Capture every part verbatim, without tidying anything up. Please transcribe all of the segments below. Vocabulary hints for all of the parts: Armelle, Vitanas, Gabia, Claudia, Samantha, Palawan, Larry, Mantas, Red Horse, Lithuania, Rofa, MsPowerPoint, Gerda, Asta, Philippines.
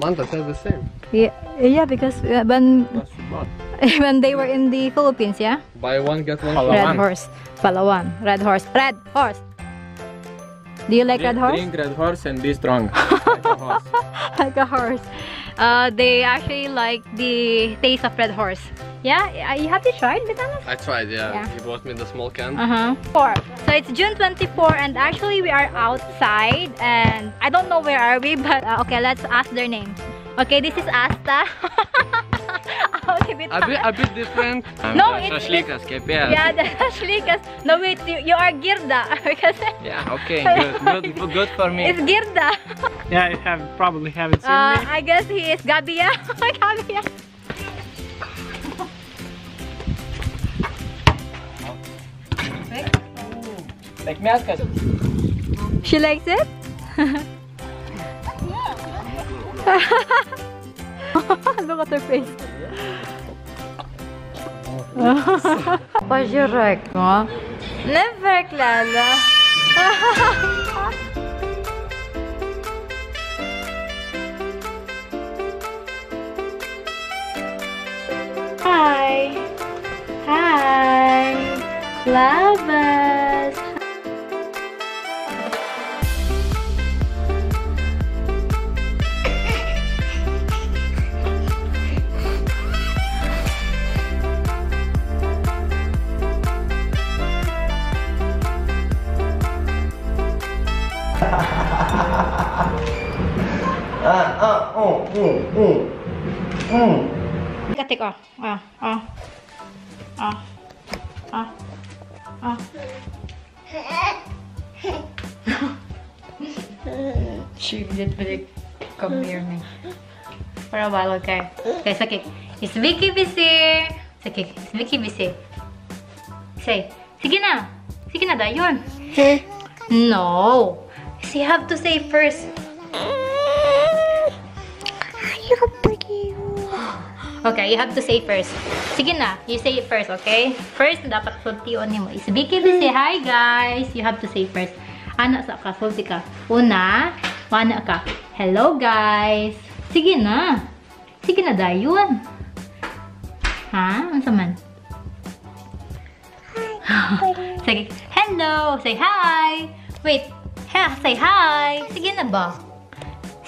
Manta says the same. Yeah, yeah, because when when they were in the Philippines, yeah. Buy one get one. Palawan. Red Horse, Palawan, Red Horse, Red Horse. Do you like drink, Red Horse? Drink Red Horse and be strong. Like a horse. Like a horse. Uh, they actually like the taste of Red Horse. Yeah, you have you tried Vitanas? I tried, yeah. yeah. You bought me the small can. Uh huh. So it's June twenty-fourth, and actually we are outside, and I don't know where are we, but uh, okay, let's ask their names. Okay, this is Asta. a bit, a bit different. No, it's Shlikas, Gabia. Yeah, the Shlikas. No, wait, you, you are Gerda. Yeah, okay, good, good, good for me. It's Gerda. Yeah, I have probably haven't seen uh, me. I guess he is Gabia. Gabia. Like Mantas. She likes it? Look at her face. Pas direct, moi. Never, Claudia. Hi. Hi. Lovers. Ah, ah, oh, oh, oh, oh. Katik, oh, oh, oh, oh, oh, oh. She did really come near me. For a while, okay. Okay, sakik. It's Vicky busy. Sakik, it's Vicky busy. Say, sige na. Sige na da, yun. No. You have to say first. Okay, you have to say first. Sige na, you say it first, okay? First, dapat sultiyon mo. Is Vicky busy? Hi guys! You have to say first. Ana sa ka, sulti ka. Una, wana ka. Hello guys! Sige na! Sige na dayun! Ha? Ano saman? Hi! Sige, hello! Say hi! Wait, ha, say hi! Sige na ba?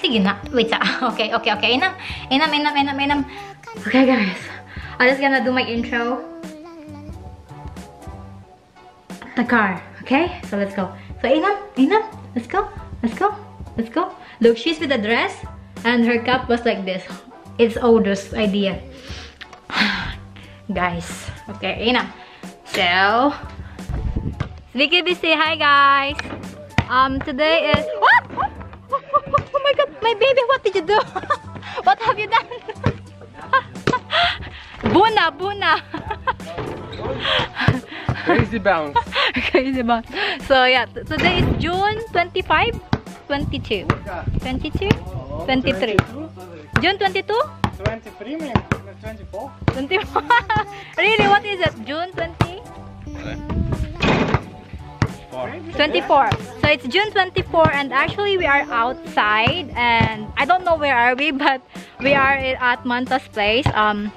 Sige na. Wait sa, okay, okay, okay. Inam, inam, inam, inam, inam. Okay guys, I'm just gonna do my intro. The car, okay? So let's go. So Inam, Inam, let's go, let's go, let's go. Look, she's with a dress and her cup was like this. It's oldest idea. Guys, okay, Inam. So, Vicky B C, hi guys. Um, today is, what? Oh my god, my baby, what did you do? What have you done? Buna, Buna. Crazy bounce. Crazy bounce. So yeah, today is June twenty-fifth, twenty-two. twenty-two? twenty-three. June twenty-two? twenty-three, twenty-four. twenty-four. Really, what is it? June twentieth? twenty-four. So it's June twenty-fourth, and actually we are outside, and I don't know where are we, but we are at Mantas' place. Um,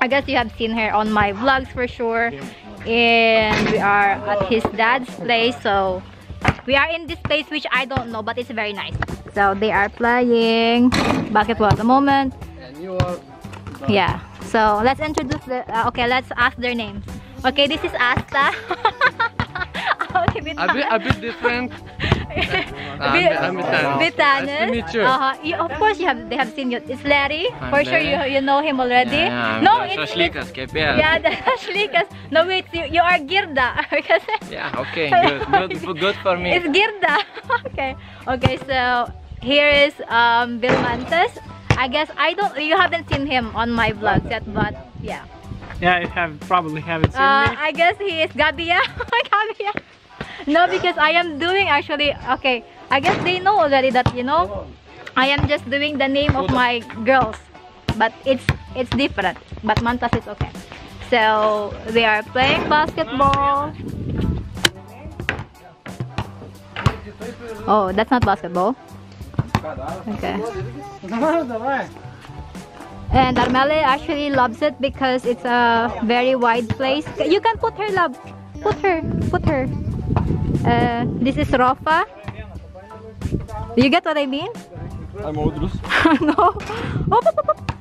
I guess you have seen her on my vlogs for sure, and we are at his dad's place. So we are in this place which I don't know, but it's very nice. So they are playing basketball at the moment. And you are. Yeah. So let's introduce the. Uh, okay, let's ask their names. Okay, this is Asta. A bit, a bit different. Vitanas. Uh, uh, of course, you have. They have seen you. It's Larry. And for sure, you you know him already. Yeah, no, the it's Shlikas, Gabia. Yeah, the Shlikas. No, wait, you, you are Gerda. Yeah, okay, good, good, good for me. It's Gerda. Okay, okay. So here is um, Bill Mantas. I guess I don't. You haven't seen him on my vlogs yet, but yeah. Yeah, I have probably haven't seen uh, me. I guess he is Gabia. Gabia. No, because I am doing actually, okay, I guess they know already that, you know, I am just doing the name of my girls, but it's it's different, but Mantas is okay. So, they are playing basketball. Oh, that's not basketball. Okay. And Armelle actually loves it because it's a very wide place. You can put her, love. Put her. Put her. Uh, this is Rofa. Do you get what I mean? I'm odorous. No. Oh, pop, pop, pop.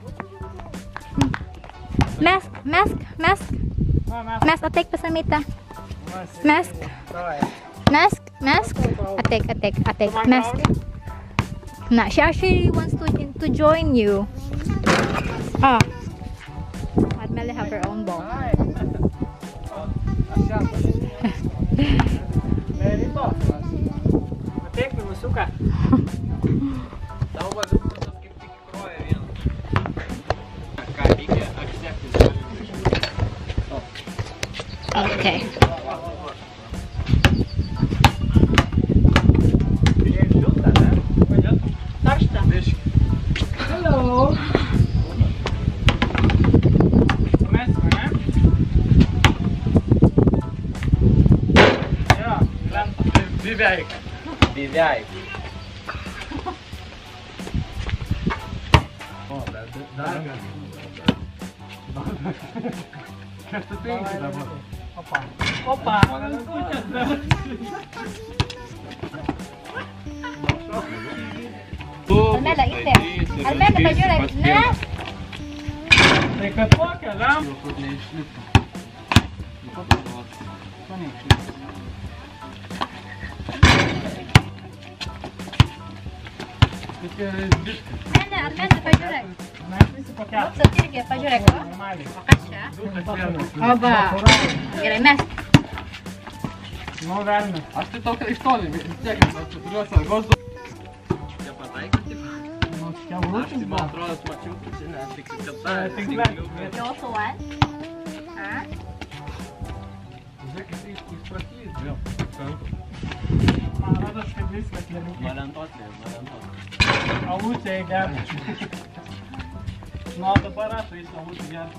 Mask, mask, mask. Mask, attack pasamita. Mask. Mask, mask. Attack, attack, attack. Mask. Nah, she actually wants to to join you. Ah. Armelle have her own ball. Okay. Hello. Oh, that's it. That's it. Opa! Opa! Armelle, eat it! Armelle, but you're like, nah! Take a fork, alarm! Armelle, but you're like... Вот, сотирки, пожурек, а? Покача, а? Оба! Играй мясо! Ну, реально. А ты только и что ли? Тягай, придется воздух. Я потайка, типа? Ну, я лучше, да? Троя смочу, пучина, ты красота, ты любишь. Ты also what? А? Взяки ты их спроси, Джо. А, надо же ходить, как я люблю. Валентот ли, валентот. А лучше и гарни. No, the barrage is a good yard.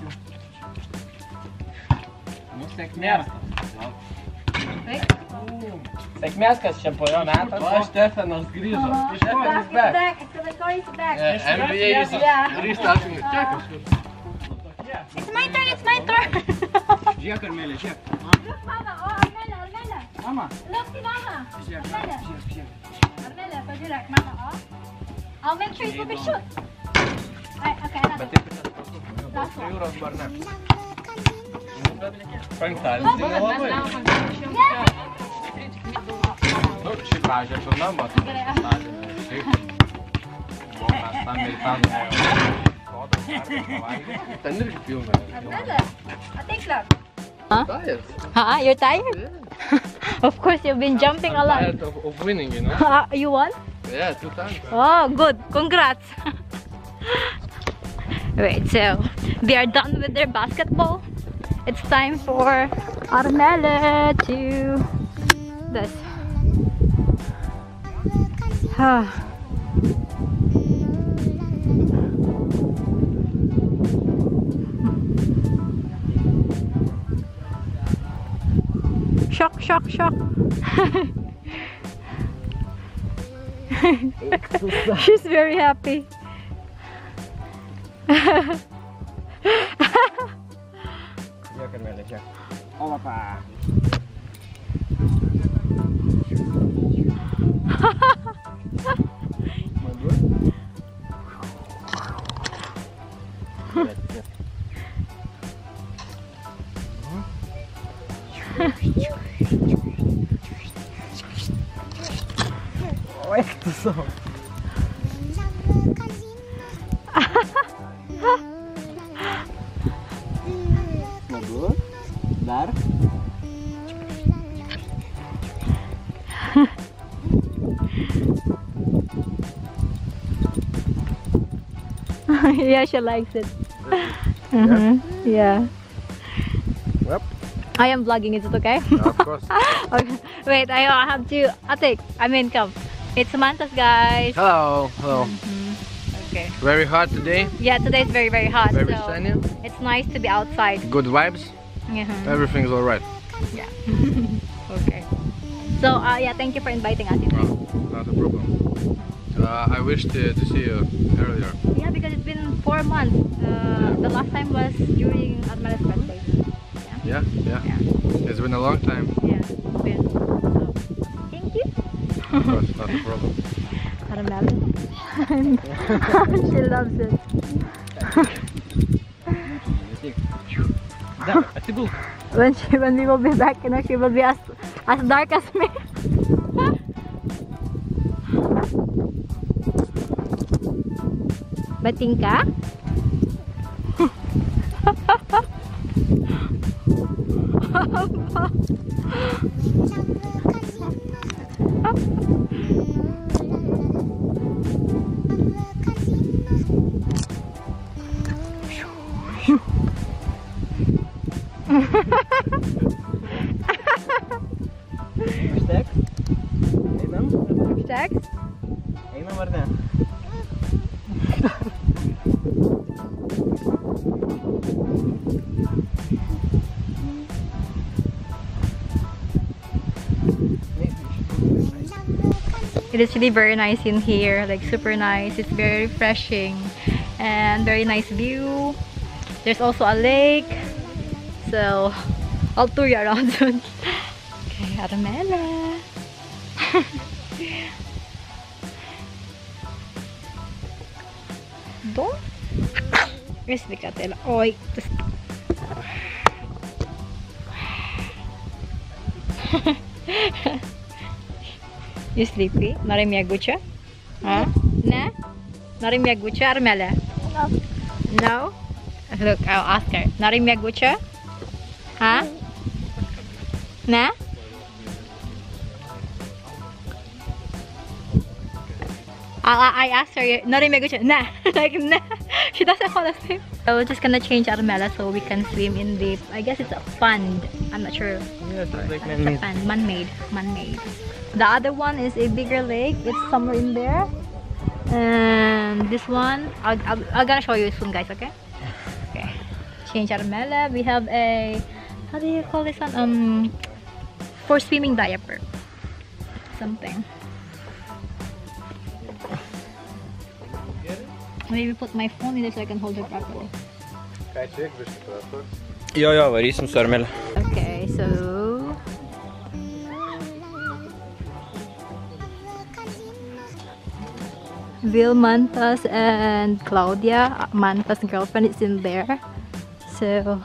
Sėkmės čempionų metas. O Stefanas grįžo. He's back. He's back. It's my turn, it's my turn. Žiūrėk, Armelle, žiūrėk. Look, mama. O, Armelle, Armelle. Mama. Look, mama. Armelle, pažiūrėk, mama. I'll make sure you will shoot. Right, okay, another. That's one. Huh? Huh? You're tired? Yeah. Of course, you've been jumping I'm, I'm a lot. Tired of, of winning, you know. Uh, you won? Yeah, two times. Oh, good. Congrats. Wait, so they are done with their basketball. It's time for Armelle to this. Shock, shock, shock. She's very happy. Dar. Yeah, she likes it. Mm -hmm. Yeah. Yep. I am vlogging. Is it okay? Yeah, of course. Okay. Wait, I have to. I take. I mean, come. It's Samantha's, guys. Hello. Hello. Mm -hmm. Okay. Very hot today. Yeah, today is very very hot. Very so sunny. It's nice to be outside. Good vibes. Uh-huh. Everything's alright. Yeah. Okay. So, uh, yeah, thank you for inviting us. Well, not a problem. Uh, I wish to, to see you earlier. Yeah, because it's been four months. Uh, the last time was during Armelle's birthday. Yeah. Yeah, yeah, yeah. It's been a long time. Yeah, it's been. So, thank you. Of course, not a problem. Armelle. She loves it. When she, when we will be back, you know, she will be as as dark as me. Batinka? It is really very nice in here, like super nice. It's very refreshing and very nice view. There's also a lake, so I'll tour you around soon. Okay, Armelle. Do? Where's the catella? Oi. You sleepy? Not in Miagucha? Huh? No? Not in Miagucha, Armelle? No. No? Look, I'll ask her. Not in Miagucha? Huh? No? I, I asked her, not in Miagucha? Nah. Like, nah. She doesn't want to swim. So we're just gonna change Armelle so we can swim in the, I guess it's a pond. I'm not sure. Yeah, it's like man-made. Man-made. Man-made. The other one is a bigger lake. It's somewhere in there. And this one, I'll, I'll, I'm gonna show you soon, guys. Okay? Okay. Change Armelle. We have a, how do you call this one? Um, for swimming diaper. Something. Maybe put my phone in it so I can hold it properly. Yeah, yeah, very soon, Armelle. Okay, so. Will Mantas and Claudia, Mantas' girlfriend, is in there. So.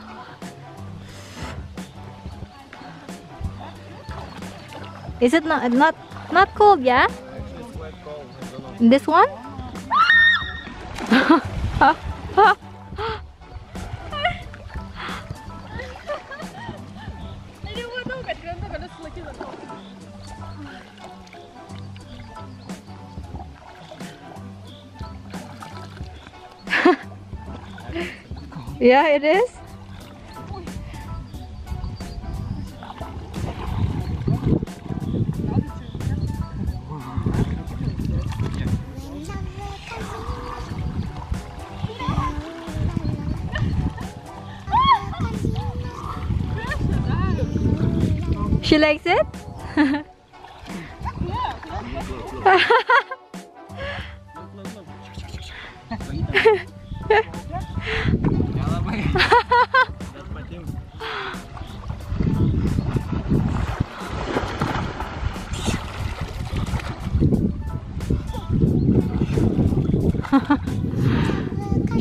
Is it not, not, not cold, yeah? Actually, it's quite cold. I don't know. This one? Yeah, it is. She likes it?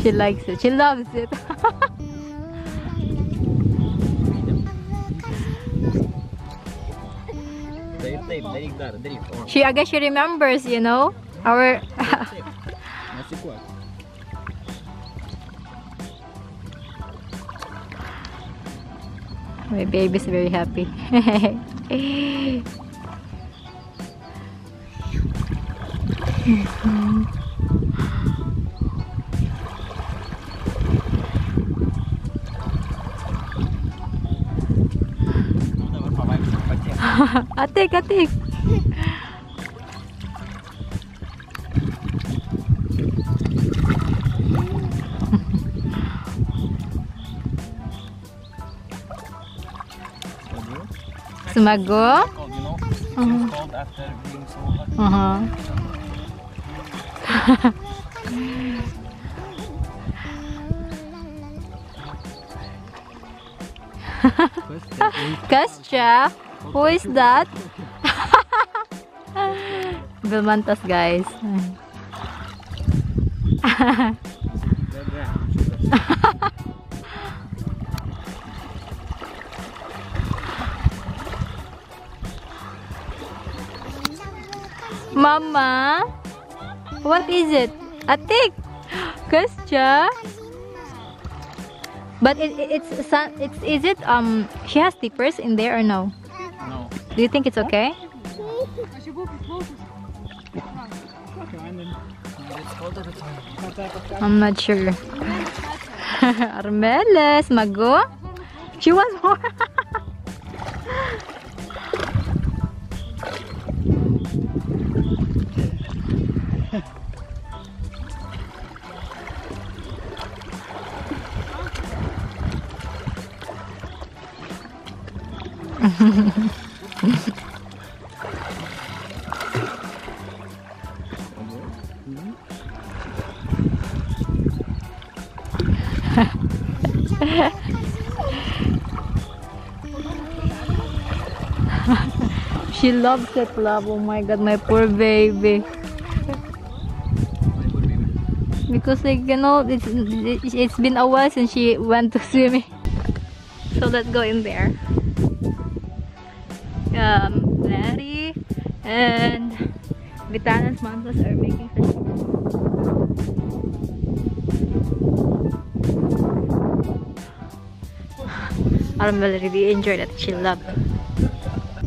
She likes it. She loves it. She, I guess she remembers, you know, our. My baby's very happy. Atik, atik. Sumago. Uh-huh. Kostya, who is that? The Mantas guys. Mama, what is it? Atik, Kostya. But it, it, it's it's is it um she has slippers in there or no? No. Do you think it's okay? I'm not sure. Armelle, mago. She wants more. She loves that love. Oh my god, my poor baby. Because like you know, it's it's been a while since she went to swimming. So let's go in there. Um, Larry and Vitanas, Mantas are making such a noise. Armelle really enjoyed it. She loved it.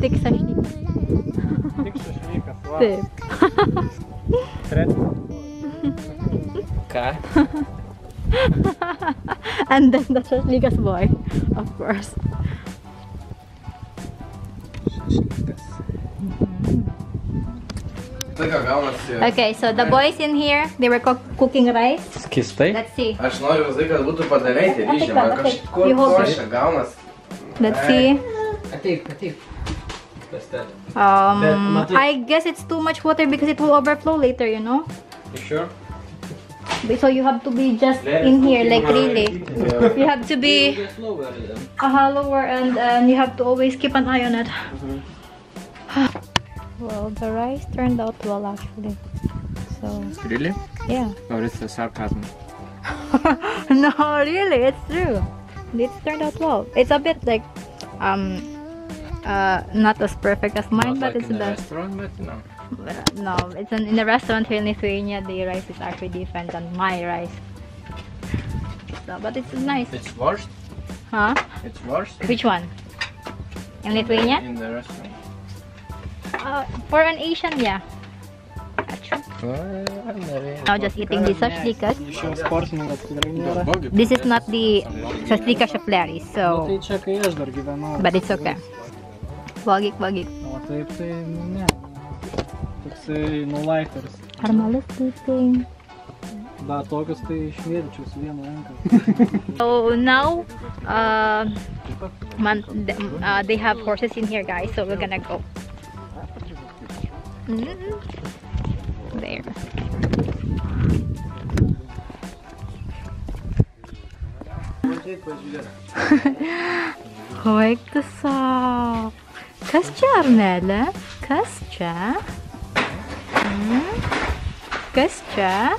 Thick sashnikas. Thick sashnikas, wow. Thick. Thread. Okay. And then the sashnikas boy, of course. Okay, so the boys in here, they were co cooking rice. Skistai. Let's see. Let's see. Um, I guess it's too much water because it will overflow later, you know? You sure? So you have to be just in here, like really. You have to be uh, lower and, and you have to always keep an eye on it. Well, the rice turned out well actually. So really? Yeah. Or it's a sarcasm. No, really, it's true. It turned out well. It's a bit like um uh not as perfect as mine, not but like it's in the restaurant, but no. But, no, it's an, in the restaurant here in Lithuania. The rice is actually different than my rice. So, but it's nice. It's washed. Huh? It's washed. Which one? In Lithuania? In the restaurant. Uh, for an Asian, yeah. Now just eating the sashlikas. This is not the sashlikas of Larry, so... But it's okay. Vagik, vagik. Armelle is sleeping. So now, uh, man, uh, they have horses in here, guys, so we're gonna go. Mm-hmm. There. Wake this up. Kostya, Armelle. Kostya. Kostya.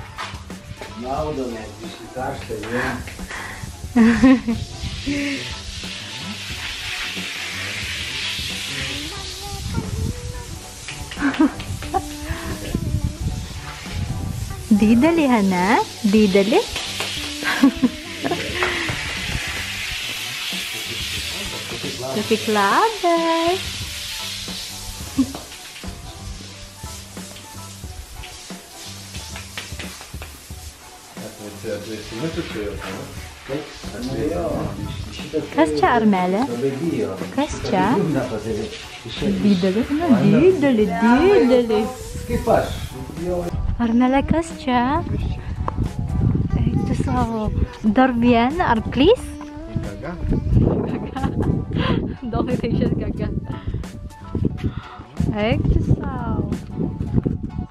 Didali, Hannah? Didali? Recicladas! Kostya, Armelle? Kostya? Didali? Didali, didali! Armelle, Kostya? To so Dorbian, or please? Domination, Gaga.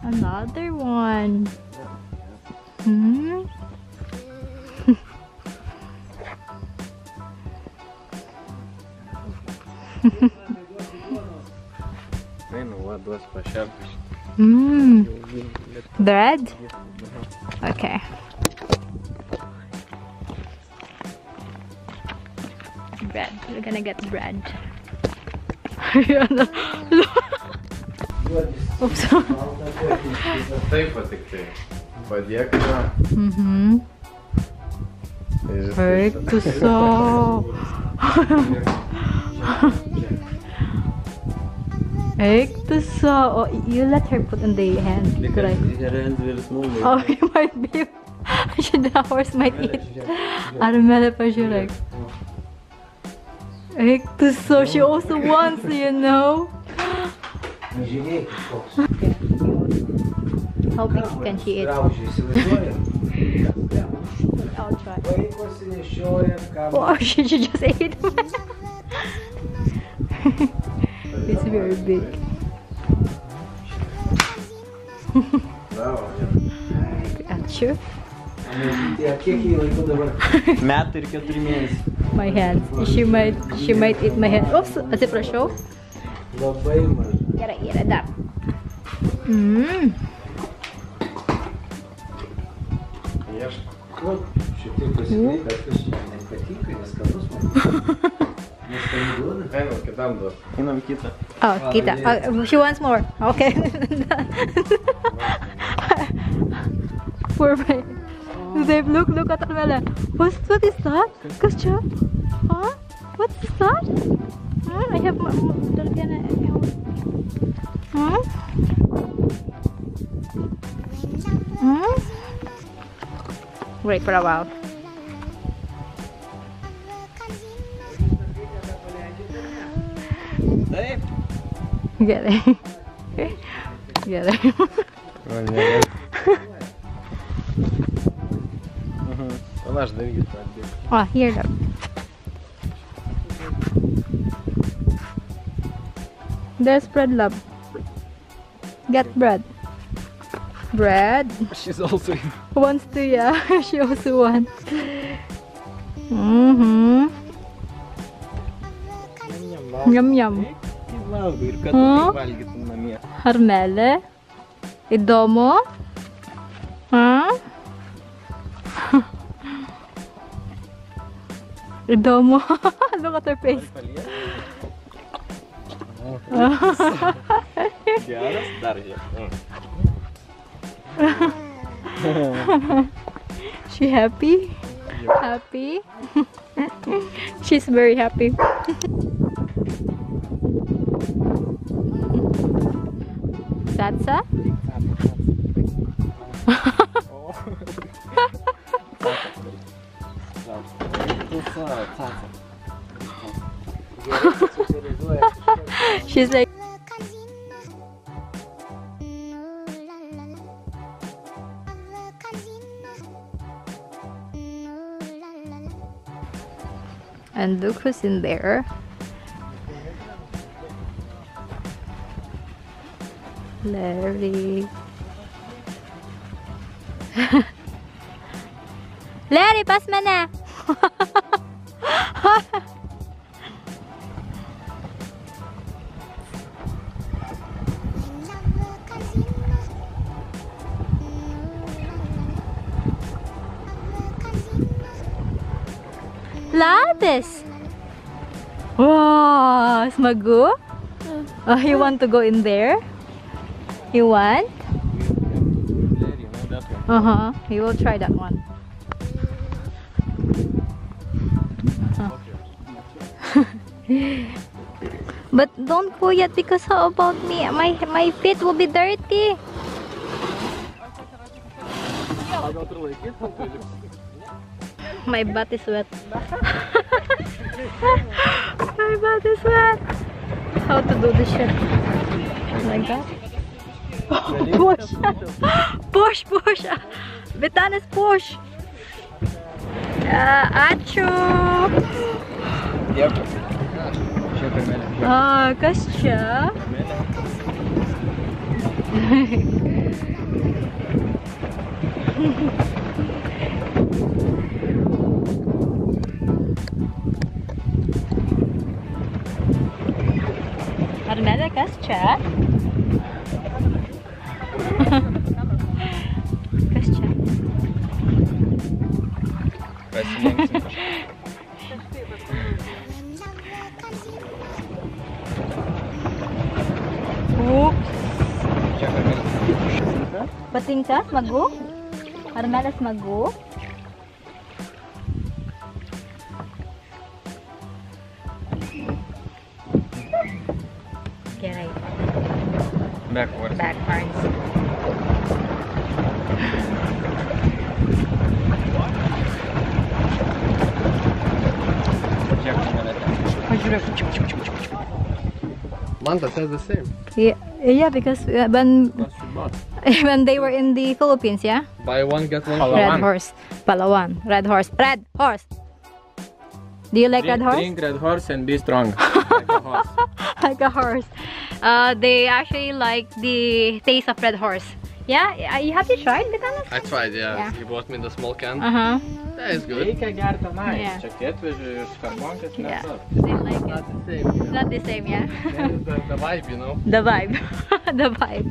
Another one. Mm-hmm. Mm. Bread? Okay. Bread. We're gonna get bread. Oops. Mm-hmm. So you let her put on the hand. Because right? Her hand will small. Oh, you might be. The horse might eat. Armelle pa siya. So she also wants, you know. How big can she eat? I'll try. Oh, she just ate. It's very big. Achoo. My hand. She might she might eat my hand. Oops, is it for a show? Gotta eat it up. Mmm. Oh, kita. Oh, she wants more. Okay. Poor baby. They've look, look at Armelle. What, what is that? Kucha? Huh? What is that? Huh? I have my. Huh? Huh? Wait for a while. Get it. Get it. Oh, yeah. Oh, here go. There's bread, love. Get bread. Bread. She's also in. Wants to, yeah. She also wants. Mm-hmm. Yum yum. Huh? Armelle. Idomo. Huh? Idomo. Look at her face. She happy? Happy? She's very happy. Salsa? She's like, and look who's in there. Larry. Larry, pass me na. Lapis. Wow, smago. Oh, you want to go in there? You want? Uh-huh. He will try that one. Huh. But don't go yet, because how about me? My my feet will be dirty. My butt is wet. My butt is wet. How to do this shit? Like that? Push! Push, push! Vitanas, push! Uh, Achoo! Ah, kasha! Armelle kas čia? Kas čia? Pasilenksim kažką. Patingkas magu? Armelles magu? Okay, right. Backwards. Backwards. Manta says the same. Yeah, yeah, because when when they were in the Philippines, yeah? Buy one, get one. Palawan. Red Horse. Palawan. Red Horse. Red Horse! Do you like drink, Red Horse? Drink Red Horse and be strong. Like a horse. Like a horse. Uh, they actually like the taste of Red Horse. Yeah? Have you tried Vitanas? I tried, yeah. yeah. You bought me the small can. Uh-huh. That is good. Yeah. Yeah. They like it. It's not the same. It's not the same, yeah? The vibe, you know? The vibe. The vibe.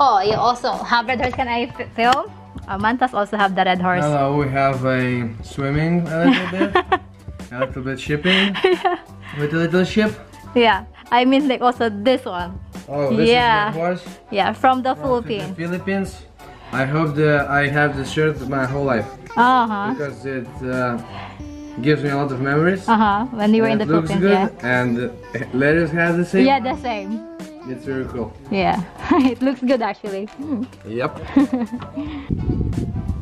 Oh, you also have Red Horse. Can I film? Uh, Mantas also have the Red Horse. Hello, we have a swimming a little bit, a little bit shipping, yeah. With a little ship. Yeah, I mean like also this one. Oh, this yeah. is Red Horse? Yeah, from the from Philippines. The Philippines. I hope that I have this shirt my whole life. Uh huh. Because it uh, gives me a lot of memories. Uh huh. When you were in the Philippines, good, yeah. And letters have the same. Yeah, the same. It's very cool. Yeah, it looks good actually. Mm. Yep.